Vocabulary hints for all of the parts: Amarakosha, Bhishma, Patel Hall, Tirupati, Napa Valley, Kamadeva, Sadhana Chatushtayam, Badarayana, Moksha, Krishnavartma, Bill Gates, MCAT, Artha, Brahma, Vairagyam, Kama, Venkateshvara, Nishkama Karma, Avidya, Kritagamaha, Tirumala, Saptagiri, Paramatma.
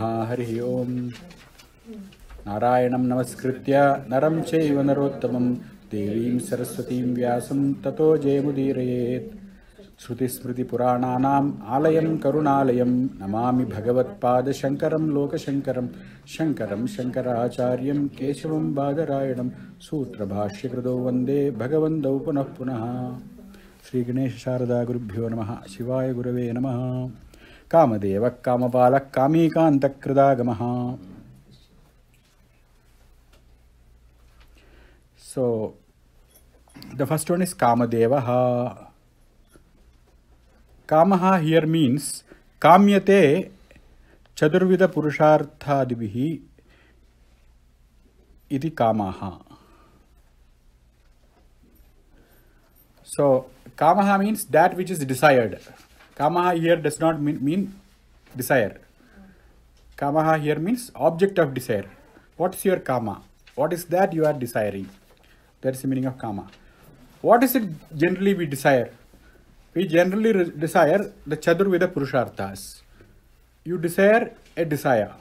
Namaha Hari Om. Narayanam Namaskritya Naram Chaiva Narottamam Devim Saraswatim Vyasam Tato Jayamudirayeet. Shrutismriti Purananam Alayam Karunalayam Namami Bhagavat Pada Shankaram Loka Shankaram Shankaram Shankaracharyam Keshavam Badarayanam Sutra Bhashyakrito Vande Bhagavandau Punah Punaha Sri Ganesha Sharada Gurubhyo Namaha Shivaya Gurave Namaha Kamadeva Kamapala Kamikantakridagamaha. So, the first one is Kamadevaha. Kamaha here means Kamyate Chadurvida Purusharthadibihi Iti Kamaha. So, Kamaha means that which is desired. Kamaha here does not mean desire. Kamaha here means object of desire. What's your Kama? What is that you are desiring? That's the meaning of Kama. What is it generally we desire? We generally desire the Chaturvida Purusharthas. You desire a desire.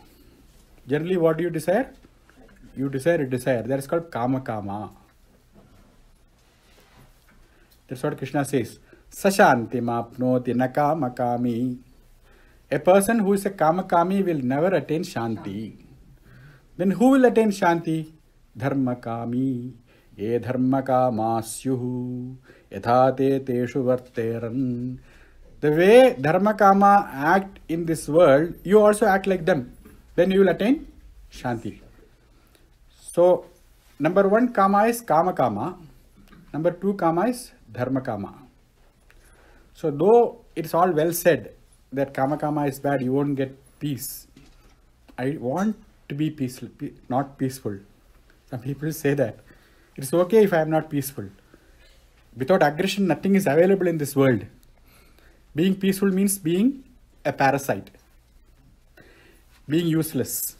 Generally, what do you desire? You desire a desire. That is called Kama Kama. That's what Krishna says. Sashanti maapnoti na Kama Kami. A person who is a Kama Kami will never attain Shanti. Then who will attain Shanti? Dharma Kami. Ye Dharma Kama Syuhu. The way Dharma Kama act in this world, you also act like them. Then you will attain Shanti. So, number one Kama is Kama Kama. Number two Kama is Dharma Kama. So, though it's all well said that Kama Kama is bad, you won't get peace. I want to be peaceful, not peaceful. Some people say that. It's okay if I am not peaceful. Without aggression, nothing is available in this world. Being peaceful means being a parasite, being useless.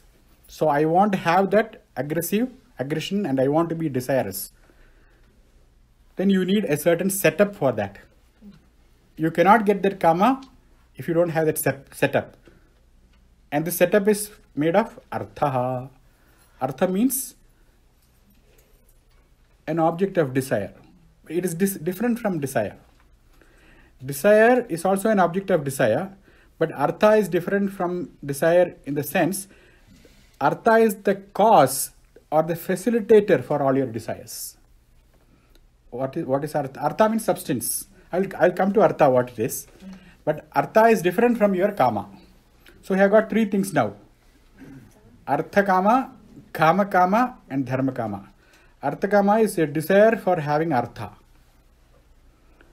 So I want to have that aggression and I want to be desirous. Then you need a certain setup for that. You cannot get that Kama if you don't have that setup. And the setup is made of Artha. Artha means an object of desire. It is different from desire. Desire is also an object of desire, but Artha is different from desire in the sense, Artha is the cause or the facilitator for all your desires. What is Artha? Artha means substance. I'll come to Artha what it is, but Artha is different from your Kama. So you have got three things now. Artha Kama, Kama Kama and Dharma Kama. Artha Kama is a desire for having Artha.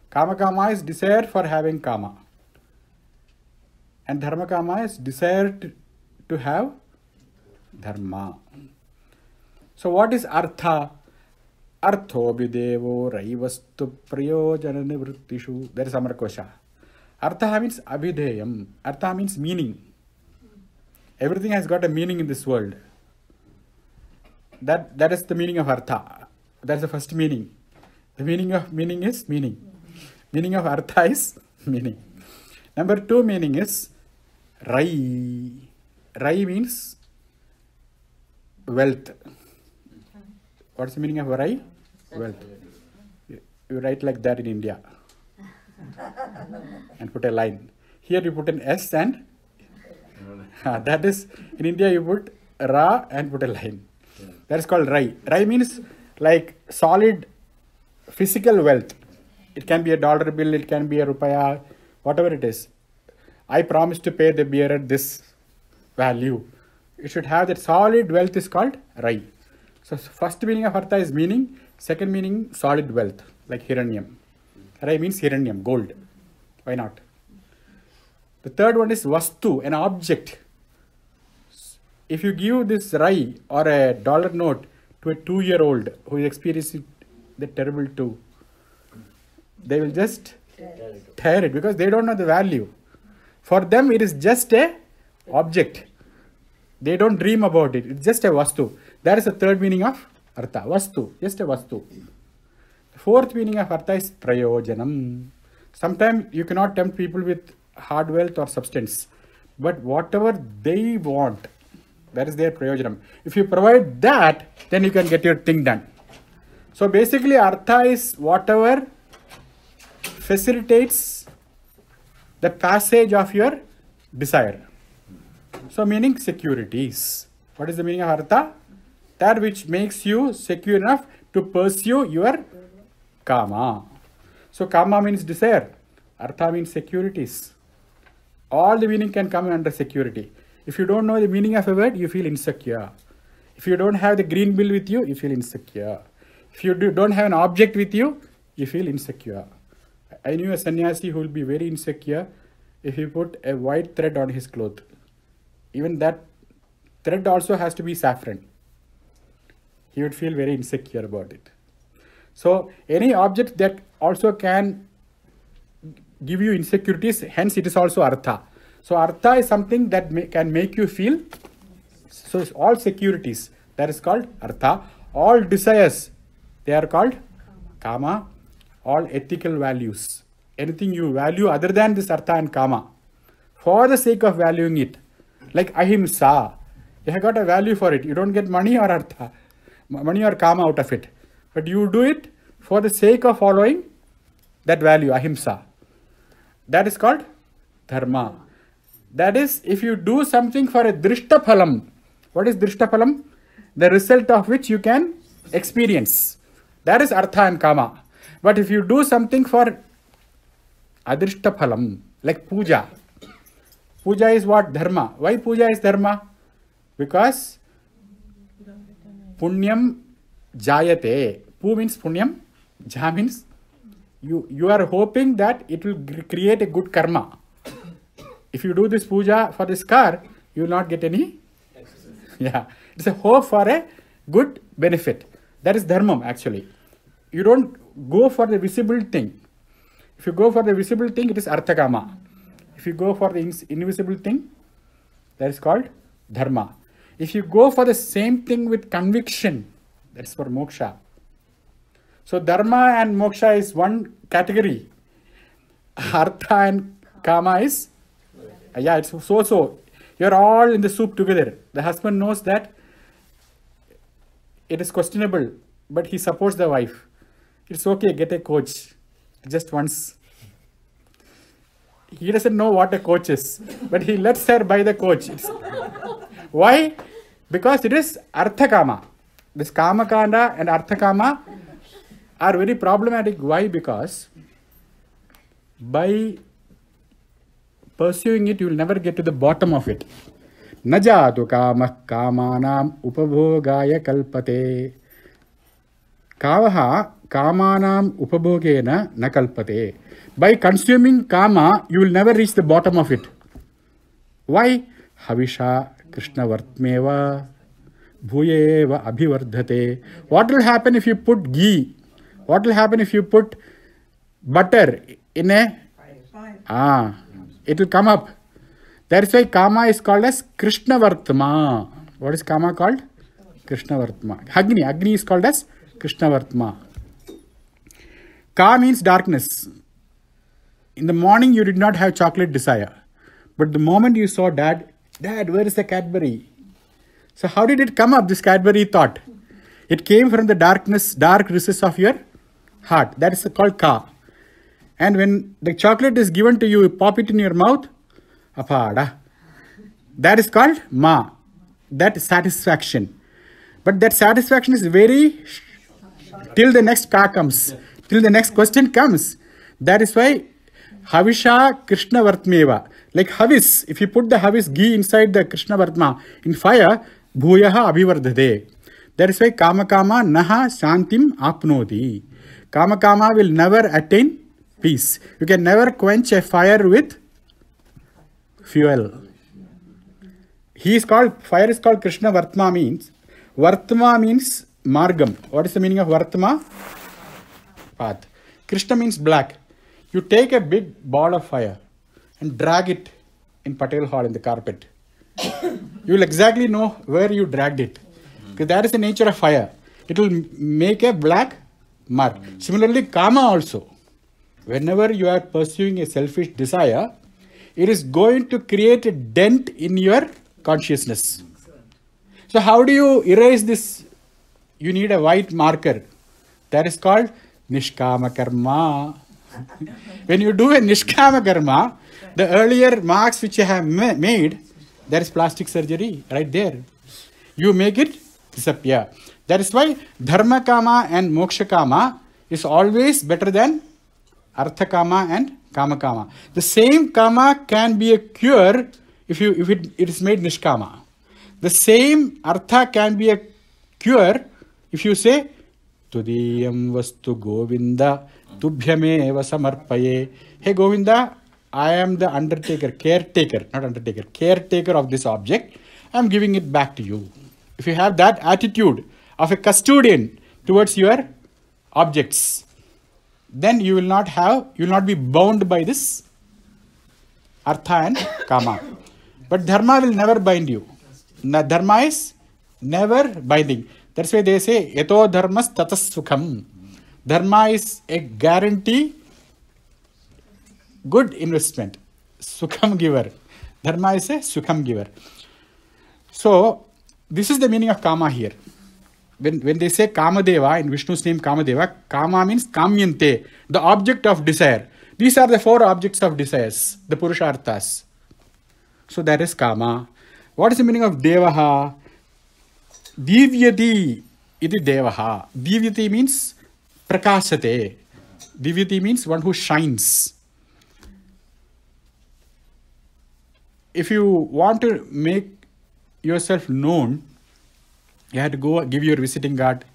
Kama Kama is desire for having Kama. And Dharma Kama is desire to have Dharma. So what is Artha? Artho Abhidevo Raivastu Priyojana Nivrittishu. That is Amarakosha. Artha means Abhideyam. Artha means meaning. Everything has got a meaning in this world. That is the meaning of Artha. That's the first meaning. The meaning of meaning is meaning. Meaning of Artha is meaning. Number two meaning is Rai. Rai means wealth. What's the meaning of Rai? Wealth. You write like that in India. And put a line. Here you put an S and that is in India you put Ra and put a line. That is called Rai. Rai means like solid physical wealth. It can be a dollar bill, it can be a rupaya, whatever it is. I promise to pay the bearer this value. It should have that solid wealth is called Rai. So first meaning of Artha is meaning, second meaning solid wealth like Hiranyam. Rai means Hiranyam, gold. Why not? The third one is Vastu, an object. If you give this Rai or a dollar note to a 2-year-old who is experiencing the terrible two, they will just tear it because they don't know the value. For them, it is just a object. They don't dream about it. It's just a Vastu. That is the third meaning of Artha. Vastu, just a Vastu. The fourth meaning of Artha is Prayojanam. Sometimes you cannot tempt people with hard wealth or substance. But whatever they want, that is their prayojanam. If you provide that, then you can get your thing done. So basically, artha is whatever facilitates the passage of your desire. So meaning securities. What is the meaning of artha? That which makes you secure enough to pursue your kama. So kama means desire. Artha means securities. All the meaning can come under security. If you don't know the meaning of a word, you feel insecure. If you don't have the green bill with you, you feel insecure. If you don't have an object with you, you feel insecure. I knew a sannyasi who will be very insecure if he put a white thread on his cloth. Even that thread also has to be saffron. He would feel very insecure about it. So any object that also can give you insecurities, hence it is also artha. So artha is something that can make you feel, so it's all securities, that is called artha. All desires, they are called kama. All ethical values, anything you value other than this artha and kama, for the sake of valuing it, like ahimsa, you have got a value for it. You don't get money or artha, money or kama out of it, but you do it for the sake of following that value, ahimsa. That is called dharma. That is, if you do something for a drishtaphalam. What is drishtaphalam? The result of which you can experience. That is artha and kama. But if you do something for adrishtaphalam, like puja. Puja is what? Dharma. Why puja is dharma? Because punyam jayate. Pu means punyam, ja means you are hoping that it will create a good karma. If you do this puja for this car, you will not get any. Yeah, it's a hope for a good benefit. That is dharmam actually. You don't go for the visible thing. If you go for the visible thing, it is arthakama. If you go for the invisible thing, that is called dharma. If you go for the same thing with conviction, that is for moksha. So dharma and moksha is one category. Artha and kama is... Yeah, it's so. You're all in the soup together. The husband knows that it is questionable, but he supports the wife. It's okay, get a coach. Just once. He doesn't know what a coach is, but he lets her buy the coach. Why? Because it is artha kama. This kama kanda and artha kama are very problematic. Why? Because by pursuing it, you will never get to the bottom of it. Najatu kama kamanam upabhogaya kalpate. Kavaha kamanam upabhogena nakalpate. By consuming kama, you will never reach the bottom of it. Why? Havisha krishna vartmeva bhuyeva abhivardhate. What will happen if you put ghee? What will happen if you put butter in a... It will come up. That is why kama is called as Krishnavartma. What is kama called? Krishnavartma. Agni is called as Krishnavartma. Ka means darkness. In the morning you did not have chocolate desire. But the moment you saw Dad, where is the Cadbury? So how did it come up, this Cadbury thought? It came from the darkness, dark recess of your heart. That is called ka. And when the chocolate is given to you, you pop it in your mouth. Apada. That is called ma. That is satisfaction. But that satisfaction is very short. Till the next ka comes. Till the next question comes. That is why havisha krishna vartmeva. Like havis. If you put the havis ghee inside the krishna vartma in fire, bhuyaha abhivardhade. That is why kama kama naha shantim apnodi. Kama kama will never attain peace. You can never quench a fire with fuel. Fire is called Krishna Vartma means. Vartma means margam. What is the meaning of Vartma? Path. Krishna means black. You take a big ball of fire and drag it in Patel Hall in the carpet. You will exactly know where you dragged it. Because that is the nature of fire. It will make a black mark. Similarly, Kama also. Whenever you are pursuing a selfish desire, it is going to create a dent in your consciousness. So how do you erase this? You need a white marker. That is called Nishkama Karma. When you do a Nishkama Karma, the earlier marks which you have made, that is plastic surgery right there. You make it disappear. That is why Dharma Kama and Moksha Kama is always better than Artha Kama and Kama Kama. The same Kama can be a cure if it is made Nishkama. The same Artha can be a cure if you say Tudiyam Vastu Govinda Tubhyameva Samarpaye. Hey Govinda, I am the undertaker, caretaker, not undertaker, caretaker of this object. I am giving it back to you. If you have that attitude of a custodian towards your objects, then you will not have, you will not be bound by this Artha and Kama. But Dharma will never bind you. Dharma is never binding. That's why they say, Eto Dharmas Tatas Sukham. Dharma is a guarantee, good investment, Sukham giver. Dharma is a Sukham giver. So, this is the meaning of Kama here. When they say Kamadeva, in Vishnu's name Kamadeva, Kama means Kamyante, the object of desire. These are the four objects of desires, the Purusharthas. So that is Kama. What is the meaning of Devaha? Divyati iti Devaha. Divyati means Prakashate. Divyati means one who shines. If you want to make yourself known, you have to go give your visiting card,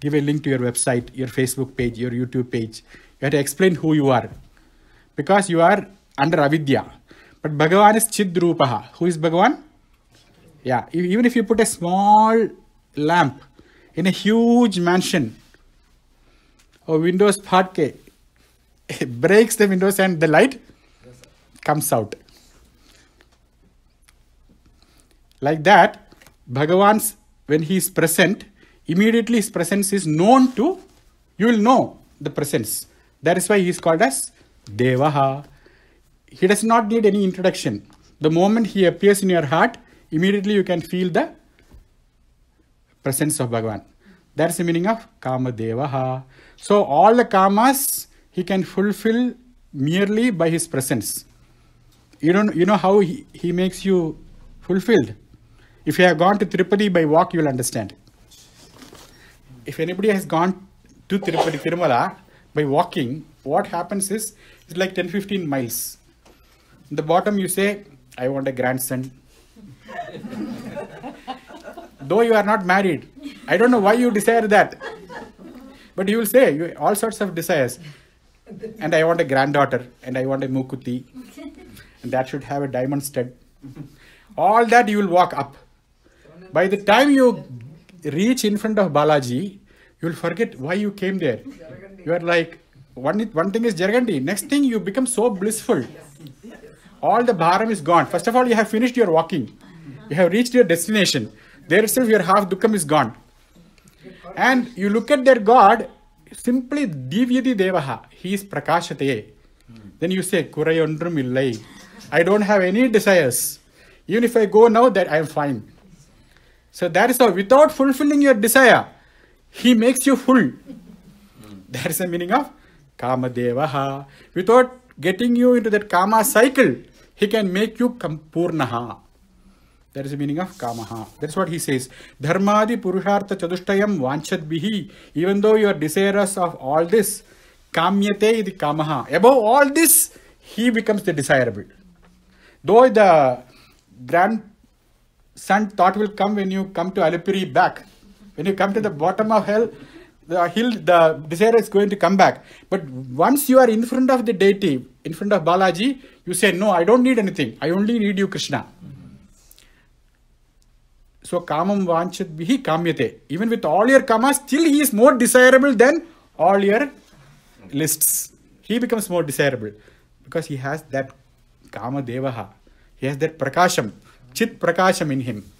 give a link to your website, your Facebook page, your YouTube page. You have to explain who you are, because you are under avidya. But Bhagavan is Chidrupaha. Who is Bhagavan? Yeah. Even if you put a small lamp in a huge mansion, or windows phatke, it breaks the windows and the light comes out. Like that, Bhagavan's, when he is present, immediately his presence is known to, you will know the presence. That is why he is called as Devaha. He does not need any introduction. The moment he appears in your heart, immediately you can feel the presence of Bhagavan. That is the meaning of Kama Devaha. So all the Kamas he can fulfill merely by his presence. You know how he makes you fulfilled. If you have gone to Tirupati by walk, you will understand. If anybody has gone to Tirupati, Tirumala, by walking, what happens is, it's like 10-15 miles. In the bottom you say, I want a grandson. Though you are not married. I don't know why you desire that. But you will say, all sorts of desires. And I want a granddaughter. And I want a mukuti. And that should have a diamond stud. All that you will walk up. By the time you reach in front of Balaji, you will forget why you came there. You are like, one thing is Jargandi, next thing you become so blissful. All the bharam is gone. First of all, you have finished your walking. You have reached your destination. There itself your half dukkam is gone. And you look at their God, simply Divyati Devaha. He is Prakashate. Then you say, Kurayondrum illai. I don't have any desires. Even if I go now, that I am fine. So that is how, without fulfilling your desire, he makes you full. That is the meaning of Kama Devaha. Without getting you into that Kama cycle, he can make you Kampurnaha. That is the meaning of Kamaha. That is what he says. Dharmadi Purushartha Chadushtayam Vanchadbihi. Even though you are desirous of all this, Kamyate iti Kamaha. Above all this, he becomes the desirable. Though the grandson thought will come when you come to Alipuri back. When you come to the bottom of hell, the hill, the desire is going to come back. But once you are in front of the deity, in front of Balaji, you say, no, I don't need anything. I only need you, Krishna. So, Kamam Vanchadbihi Kamyate. Even with all your kamas, still he is more desirable than all your lists. He becomes more desirable because he has that Kama Devaha. He has that prakasham, chit prakasham in him.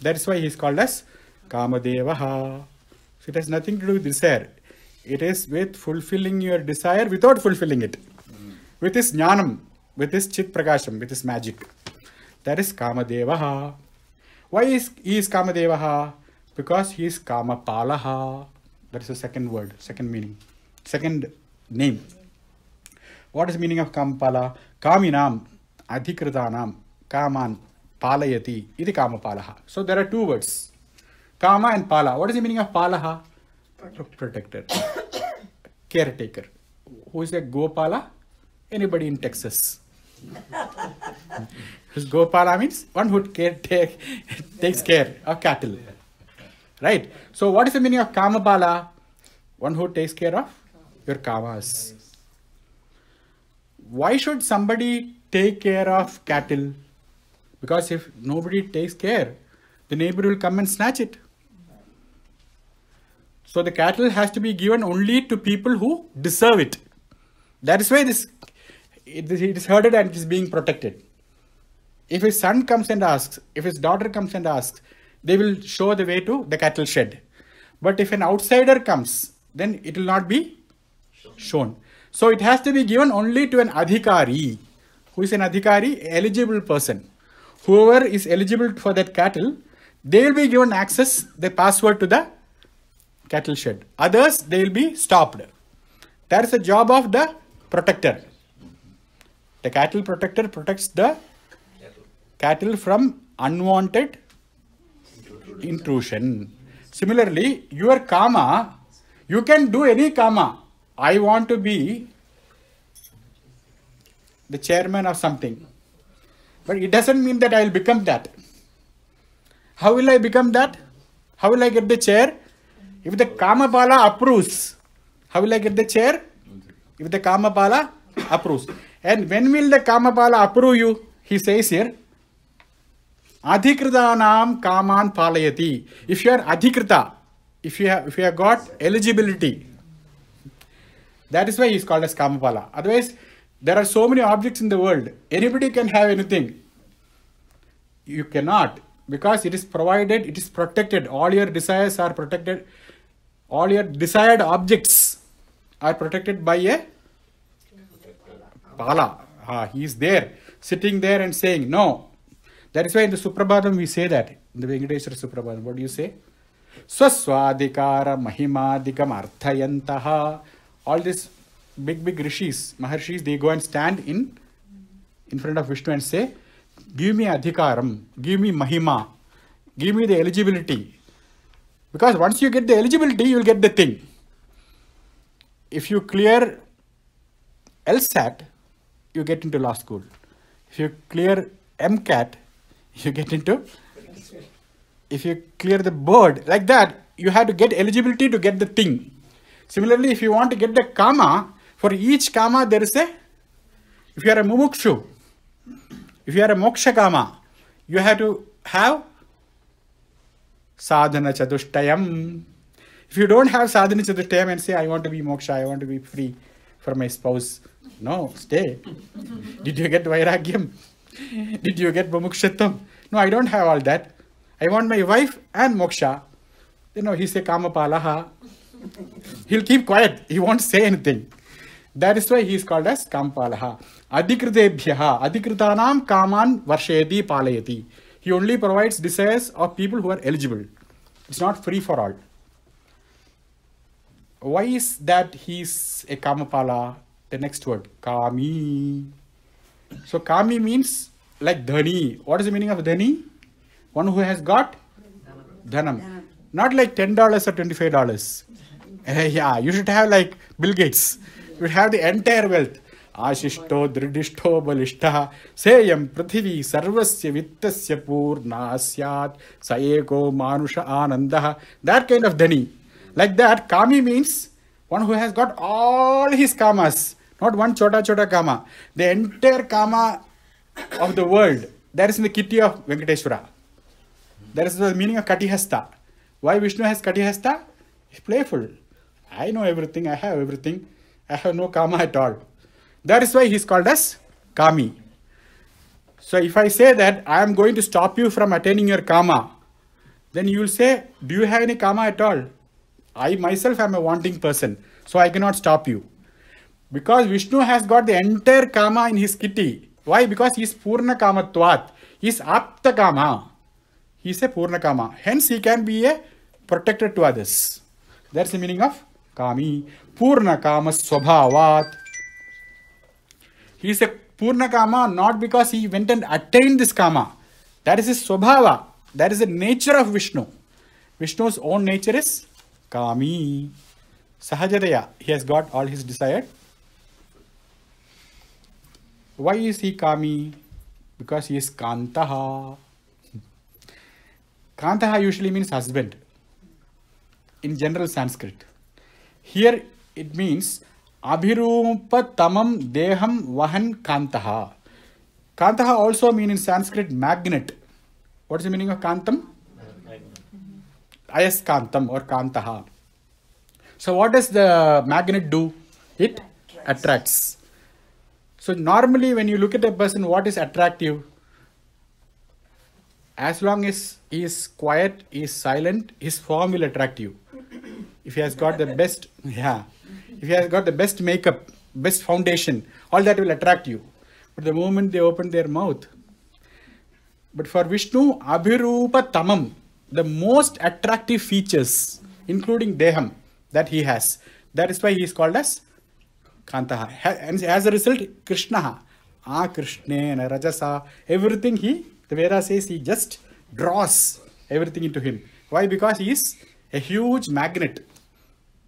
That is why he is called as Kamadevaha. So it has nothing to do with desire. It is with fulfilling your desire without fulfilling it. With his jnanam, with his Chit Prakasham, with his magic. That is Kamadevaha. Why is he is Kamadevaha? Because he is Kamapalaha. That is the second word, second meaning, second name. What is the meaning of Kamapala? Kaminam, Adhikritanam, Kaman, Palayati, iti Kamapalaha. So there are two words, Kama and Pala. What is the meaning of Palaha? Protector, caretaker. Who is a Gopala? Anybody in Texas? Gopala means one who takes care of cattle. Right? So what is the meaning of Kamapala? One who takes care of your kamas. Why should somebody take care of cattle? Because if nobody takes care, the neighbor will come and snatch it. So the cattle has to be given only to people who deserve it. That is why it is herded and it is being protected. If his son comes and asks, if his daughter comes and asks, they will show the way to the cattle shed. But if an outsider comes, then it will not be shown. So it has to be given only to an adhikari. Who is an adhikari? Eligible person. Whoever is eligible for that cattle, they will be given access, the password to the cattle shed. Others, they will be stopped. That is the job of the protector. The cattle protector protects the cattle from unwanted intrusion. Similarly, your karma, you can do any karma. I want to be the chairman of something. But it doesn't mean that I will become that. How will I become that? How will I get the chair? If the Kamapala approves, how will I get the chair? If the Kamapala approves. And when will the Kamapala approve you? He says here, Adhikritanam Kaman Palayati. If you are Adhikrita, if you have got eligibility, that is why he is called as Kamapala. Otherwise, there are so many objects in the world. Anybody can have anything. You cannot, because it is provided, it is protected. All your desires are protected. All your desired objects are protected by a Pala. He is there, sitting there and saying, no. That is why in the Suprabhadam we say that. In the Venkateshvara Suprabhadam, what do you say? Swaswadikara mahimadikam arthayantaha. All these big rishis, maharshis, they go and stand in front of Vishnu and say, give me adhikaram, give me mahima, give me the eligibility. Because once you get the eligibility, you will get the thing. If you clear LSAT, you get into law school. If you clear MCAT, you get into... If you clear the board, like that, you have to get eligibility to get the thing. Similarly, if you want to get the karma, for each karma there is a... If you are a mumukshu, if you are a moksha karma, you have to have sadhana chatushtayam. If you don't have sadhana chatushtayam and say, I want to be moksha, I want to be free for my spouse. No, stay. Did you get vairagyam? Did you get mumukshatam? No, I don't have all that. I want my wife and moksha. You know, he say kamapalaha. He'll keep quiet. He won't say anything. That is why he is called as Kamapalaha. Adhikritebhyaha. Adhikritanam kaman varshedi palayati. He only provides desires of people who are eligible. It's not free for all. Why is that he is a Kamapala? The next word, Kami. So Kami means like Dhani. What is the meaning of Dhani? One who has got Dhanam. Not like $10 or $25. Yeah, you should have like Bill Gates. You should have the entire wealth. Ashishto, dridishto, balishta, seyam, prithivi, sarvasya, vittasya, purna, asyat, sayeko, manusha, anandaha. That kind of dhani. Like that, kami means one who has got all his kamas. Not one chota kama. The entire kama of the world. That is in the kitty of Venkateshvara. That is the meaning of katihasta. Why Vishnu has katihasta? He's playful. I know everything. I have everything. I have no karma at all. That is why he's called as Kami. So if I say that I am going to stop you from attaining your karma, then you will say, do you have any karma at all? I myself am a wanting person, so I cannot stop you. Because Vishnu has got the entire Kama in his kitty. Why? Because he is Purna Kama Twat. He is Apta Kama. He is a Purna Kama. Hence he can be a protector to others. That's the meaning of Kami. Purna Kama Swabhavat. He is a Purna Kama not because he went and attained this Kama. That is his Swabhava. That is the nature of Vishnu. Vishnu's own nature is Kami. Sahajataya. He has got all his desire. Why is he Kami? Because he is Kantaha. Kantaha usually means husband in general Sanskrit. Here it means Abhirupa Tamam Deham Vahan Kantaha. Kantaha also means in Sanskrit magnet. What is the meaning of Kantam? Ayas Kantam or Kantaha. So what does the magnet do? It attracts. So normally when you look at a person, what is attractive? As long as he is quiet, he is silent, his form will attract you. If he has got the best, if he has got the best makeup, best foundation, all that will attract you. But the moment they open their mouth. But for Vishnu, Abhirupa Tamam, the most attractive features, including Deham, that he has. That is why he is called as Kantaha. And as a result, Krishnaha, Krishna, Rajasa, everything he, the Veda says, he just draws everything into him. Why? Because he is a huge magnet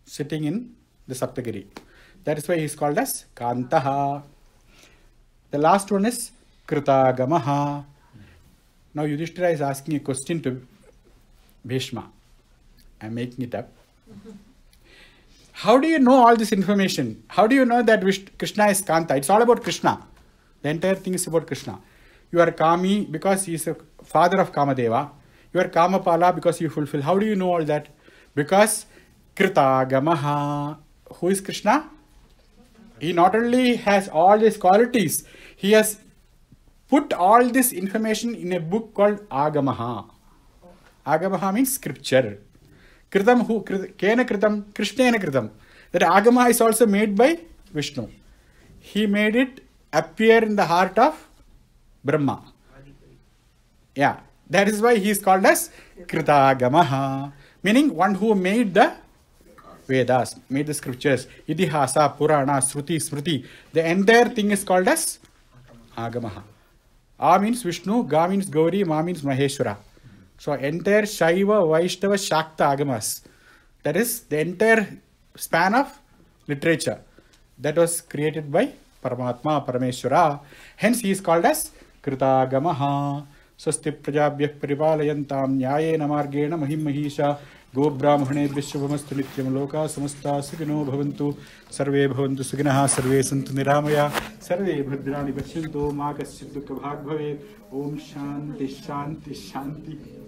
sitting in the Saptagiri. That is why he is called as Kantaha. The last one is Kritagamaha. Now Yudhishthira is asking a question to Bhishma. I am making it up. How do you know all this information? How do you know that Krishna is Kanta? It's all about Krishna. The entire thing is about Krishna. You are Kami because he is a father of Kamadeva. You are Kamapala because you fulfill. How do you know all that? Because Kritagamaha. Who is Krishna? He not only has all these qualities, he has put all this information in a book called Agamaha. Agamaha means scripture. Kritam who? Kena Kritam? Krishnena Kritam. That Agama is also made by Vishnu. He made it appear in the heart of Brahma. Yeah. That is why he is called as Kritagamaha. Meaning one who made the Vedas, made the scriptures. Idihasa, Purana, Sruti, Smriti. The entire thing is called as Agamaha. A means Vishnu, Ga means Gauri, Ma means Maheshwara. So entire Shaiva, Vaishnava, Shakta Agamas. That is the entire span of literature that was created by Paramatma, Parameshwara. Hence he is called as Kritagamaha. Swasti Prajabhyah Paripalayantam Nyayena Margena Mahim Mahisha Gobrahmane Vishwamastu Nityam Loka Samasta Sugino Bhavantu Sarve Bhavantu Suginaha Sarve Santu Niramaya Sarve Bhadrani Vashyanto Makasyadukabhag Bhavet Om Shanti Shanti Shanti